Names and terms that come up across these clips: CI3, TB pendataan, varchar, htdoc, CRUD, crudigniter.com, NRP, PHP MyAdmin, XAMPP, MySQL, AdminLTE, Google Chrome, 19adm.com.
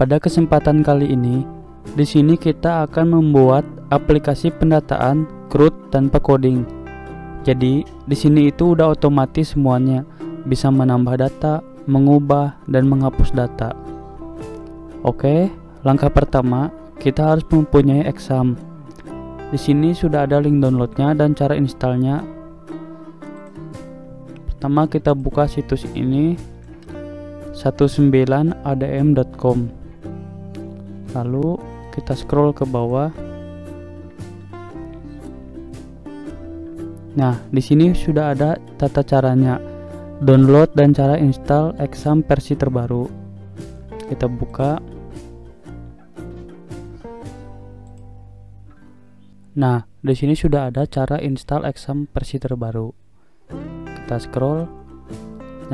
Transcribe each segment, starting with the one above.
Pada kesempatan kali ini, di sini kita akan membuat aplikasi pendataan CRUD tanpa coding. Jadi, di sini itu udah otomatis semuanya, bisa menambah data, mengubah, dan menghapus data. Oke, langkah pertama kita harus mempunyai XAMPP. Di sini sudah ada link downloadnya dan cara installnya. Pertama kita buka situs ini 19adm.com. Lalu kita scroll ke bawah. Nah, di sini sudah ada tata caranya, download dan cara install XAMPP versi terbaru. Kita buka. Nah, di sini sudah ada cara install XAMPP versi terbaru. Kita scroll.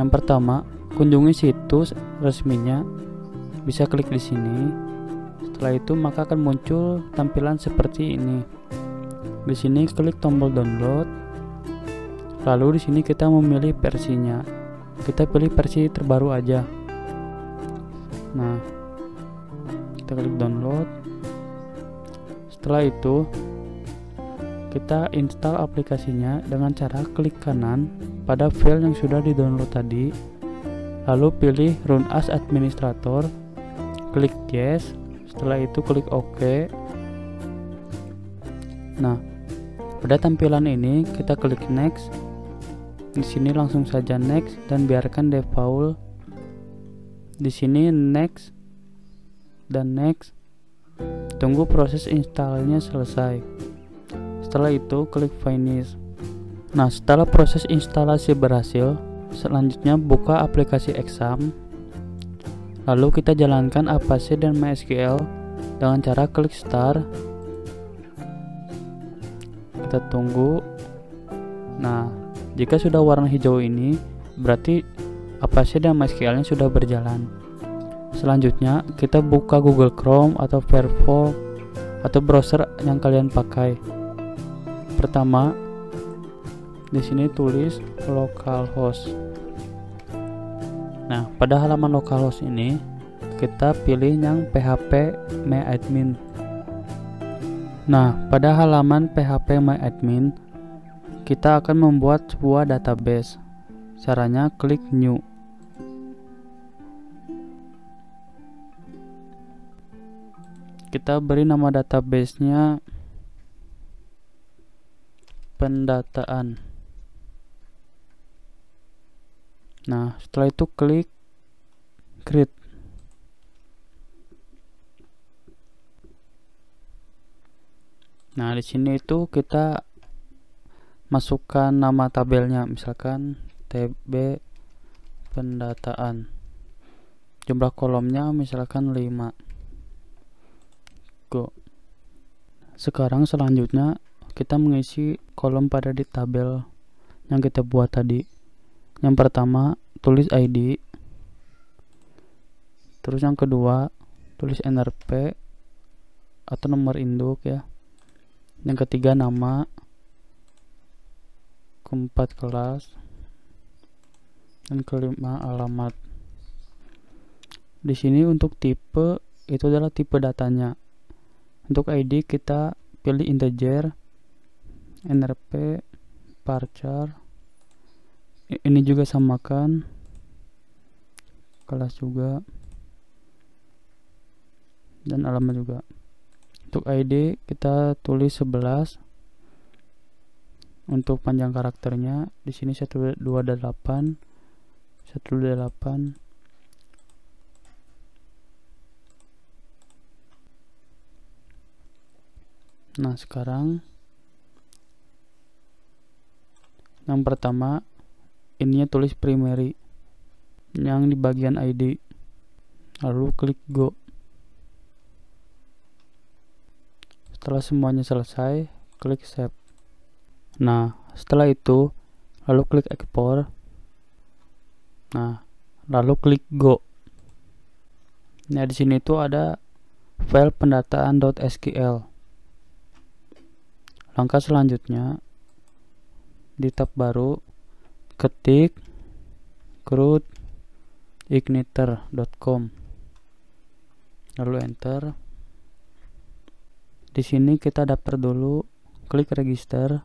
Yang pertama, kunjungi situs resminya. Bisa klik di sini. Setelah itu maka akan muncul tampilan seperti ini. Di sini klik tombol download. Lalu di sini kita memilih versinya. Kita pilih versi terbaru aja. Nah, kita klik download. Setelah itu, kita install aplikasinya dengan cara klik kanan pada file yang sudah di-download tadi. Lalu pilih Run as Administrator. Klik Yes. Setelah itu klik OK. Nah, pada tampilan ini kita klik Next. Di sini langsung saja next dan biarkan default. Di sini next dan next. Tunggu proses installnya selesai. Setelah itu klik finish. Nah, setelah proses instalasi berhasil, selanjutnya buka aplikasi XAMPP. Lalu kita jalankan Apache dan MySQL dengan cara klik start. Kita tunggu. Nah, jika sudah warna hijau ini, berarti Apache dan MySQL-nya sudah berjalan. Selanjutnya, kita buka Google Chrome atau Firefox atau browser yang kalian pakai. Pertama, di sini tulis localhost. Nah, pada halaman localhost ini, kita pilih yang PHP MyAdmin. Nah, pada halaman PHP MyAdmin, kita akan membuat sebuah database. Caranya klik new. Kita beri nama databasenya pendataan. Nah, setelah itu klik create. Nah, di sini itu kita masukkan nama tabelnya, misalkan TB pendataan. Jumlah kolomnya misalkan 5. Go. Sekarang selanjutnya kita mengisi kolom pada di tabel yang kita buat tadi. Yang pertama tulis ID. Terus yang kedua tulis NRP atau nomor induk ya. Yang ketiga nama. Keempat kelas, dan kelima alamat. Di sini untuk tipe itu adalah tipe datanya. Untuk ID kita pilih integer, NRP, varchar. Ini juga samakan, kelas juga, dan alamat juga. Untuk ID kita tulis 11. Untuk panjang karakternya di sini 128. Nah, sekarang yang pertama ininya tulis primary yang di bagian ID. Lalu klik go. Setelah semuanya selesai, klik save. Nah, setelah itu lalu klik ekspor. Nah, lalu klik go. Nah, di sini itu ada file pendataan.sql. Langkah selanjutnya di tab baru ketik crudigniter.com. lalu enter. Di sini kita daftar dulu, klik register.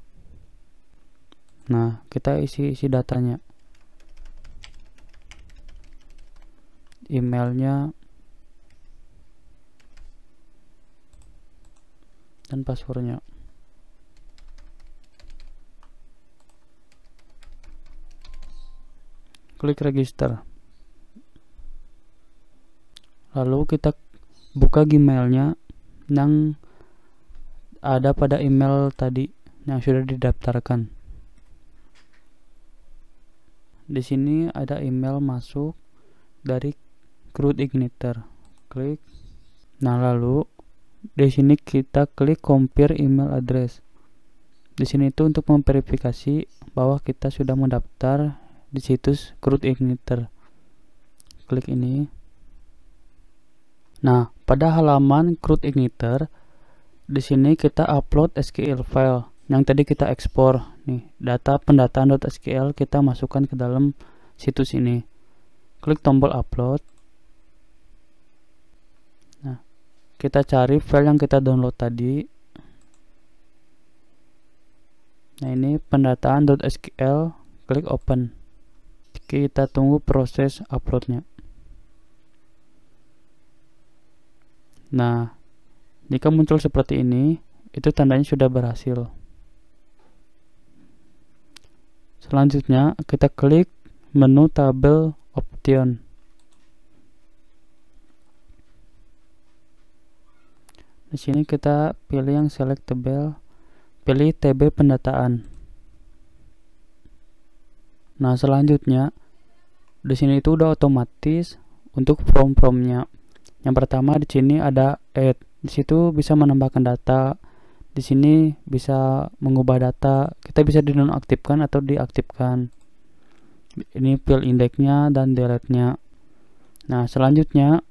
Nah, kita isi datanya, emailnya dan passwordnya. Klik register, lalu kita buka Gmailnya yang ada pada email tadi yang sudah didaftarkan. Di sini ada email masuk dari CrudigniterCodeIgniter, klik. Nah, lalu di sini kita klik compare email address. Di sini itu untuk memverifikasi bahwa kita sudah mendaftar di situs CrudigniterCodeIgniter, klik ini. Nah, pada halaman CrudigniterCodeIgniter di sini kita upload SQL file yang tadi kita ekspor nih, data pendataan.sql kita masukkan ke dalam situs ini. Klik tombol upload. Nah, kita cari file yang kita download tadi. Nah, ini pendataan.sql, klik open. Kita tunggu proses uploadnya. Nah, jika muncul seperti ini, itu tandanya sudah berhasil. Selanjutnya kita klik menu tabel option. Di sini kita pilih yang select tabel, pilih TB pendataan. Nah, selanjutnya di sini itu udah otomatis untuk form-formnya. Yang pertama di sini ada add. Di situ bisa menambahkan data. Di sini bisa mengubah data. Kita bisa dinonaktifkan atau diaktifkan. Ini fill indexnya dan delete-nya. Nah, selanjutnya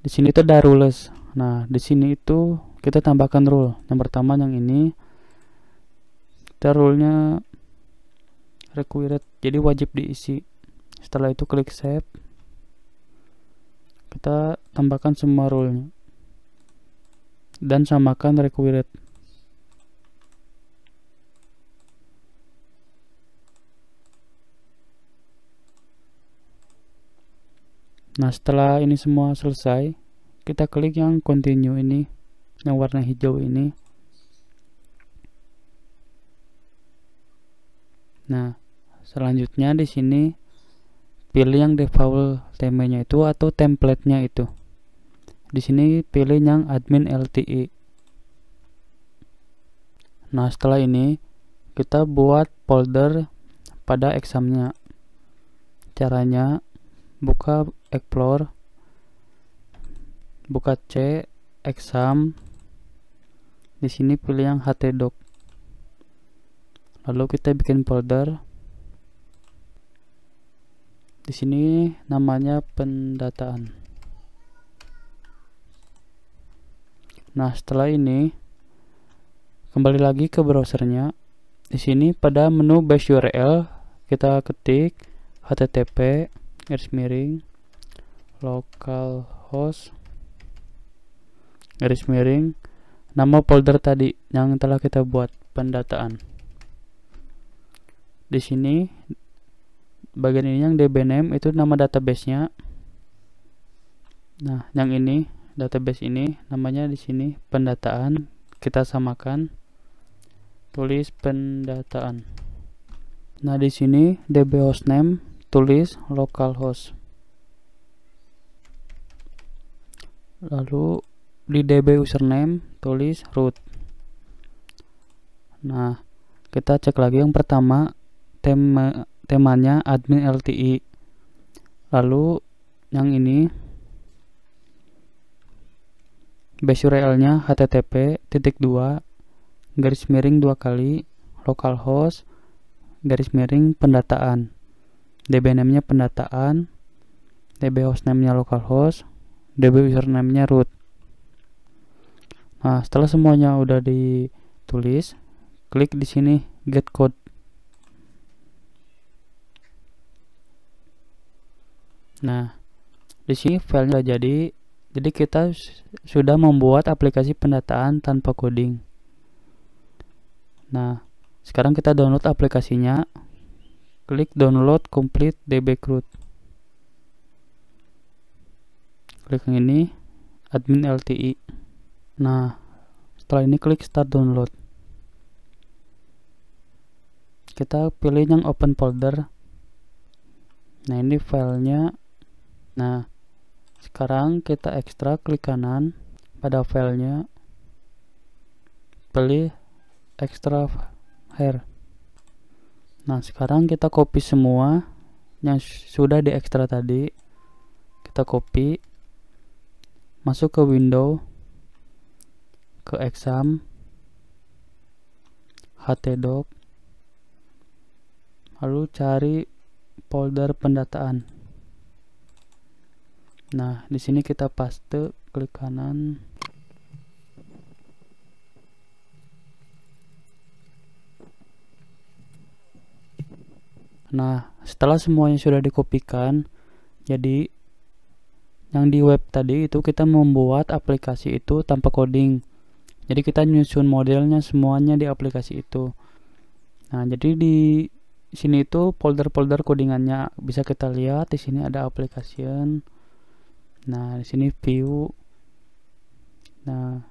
di sini itu ada rules. Nah, di sini itu kita tambahkan rule. Yang pertama yang ini. Kita rule-nya required. Jadi wajib diisi. Setelah itu klik save. Kita tambahkan semua rule-nya dan samakan required. Nah, setelah ini semua selesai, kita klik yang continue ini, yang warna hijau ini. Nah, selanjutnya di sini pilih yang default temanya itu atau template-nya itu. Di sini pilih yang admin LTE. Nah, setelah ini kita buat folder pada exam-nya. Caranya buka Explore, buka C exam. Di sini pilih yang htdoc. Lalu kita bikin folder. Di sini namanya pendataan. Nah, setelah ini kembali lagi ke browsernya. Di sini pada menu base URL kita ketik http://localhost/ nama folder tadi yang telah kita buat, pendataan. Di sini bagian ini yang dbname itu nama databasenya. Nah, yang ini database ini namanya di sini pendataan. Kita samakan, tulis pendataan. Nah, di sini db hostname tulis localhost. Lalu di db username tulis root. Nah, kita cek lagi yang pertama temanya admin LTE, lalu yang ini base URL-nya http://2 localhost / pendataan, dbname-nya pendataan, dbhostname-nya localhost, dbusername-nya root. Nah, setelah semuanya udah ditulis, klik di sini get code. Nah, di sini filenya jadi. Jadi kita sudah membuat aplikasi pendataan tanpa coding. Nah, sekarang kita download aplikasinya. Klik download complete DB CRUD. Klik yang ini, AdminLTE. Nah, setelah ini klik start download. Kita pilih yang open folder. Nah, ini filenya. Nah, sekarang kita ekstrak, klik kanan pada filenya, pilih extract here. Nah, sekarang kita copy semua yang sudah diekstrak tadi, kita copy, masuk ke window, ke exam, htdoc, lalu cari folder pendataan. Nah, di sini kita paste, klik kanan. Nah, setelah semuanya sudah dikopikan, jadi yang di web tadi itu kita membuat aplikasi itu tanpa coding. Jadi kita nyusun modelnya semuanya di aplikasi itu. Nah, jadi di sini itu folder-folder codingannya bisa kita lihat. Di sini ada application. Nah, di sini view. Nah,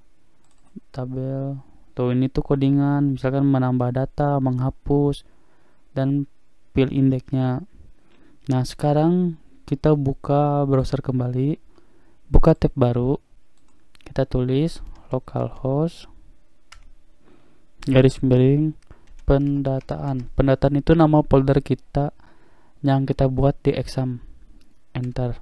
tabel. Tuh, ini tuh codingan, misalkan menambah data, menghapus, dan fill indexnya. Nah, sekarang kita buka browser kembali, buka tab baru, kita tulis localhost garis miring pendataan. Pendataan itu nama folder kita yang kita buat di XAMPP. Enter.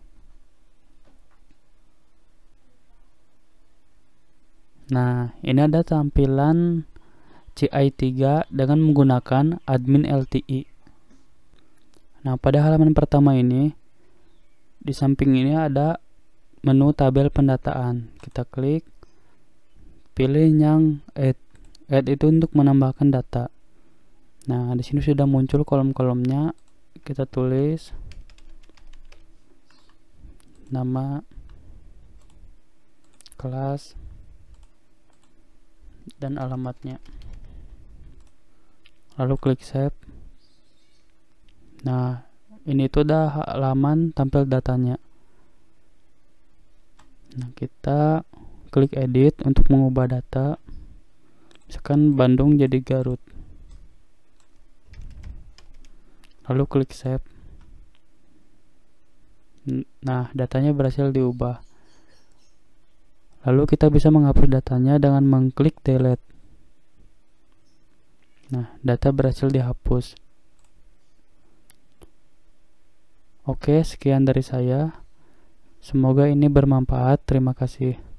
Nah, ini ada tampilan CI3 dengan menggunakan AdminLTE. Nah, pada halaman pertama ini, di samping ini ada menu tabel pendataan. Kita klik, pilih yang add. Add itu untuk menambahkan data. Nah, di sini sudah muncul kolom-kolomnya. Kita tulis nama, kelas, dan alamatnya, lalu klik save. Nah, ini tuh udah halaman tampil datanya. Nah, kita klik edit untuk mengubah data, misalkan Bandung jadi Garut, lalu klik save. Nah, datanya berhasil diubah. Lalu kita bisa menghapus datanya dengan mengklik delete. Nah, data berhasil dihapus. Oke, sekian dari saya. Semoga ini bermanfaat. Terima kasih.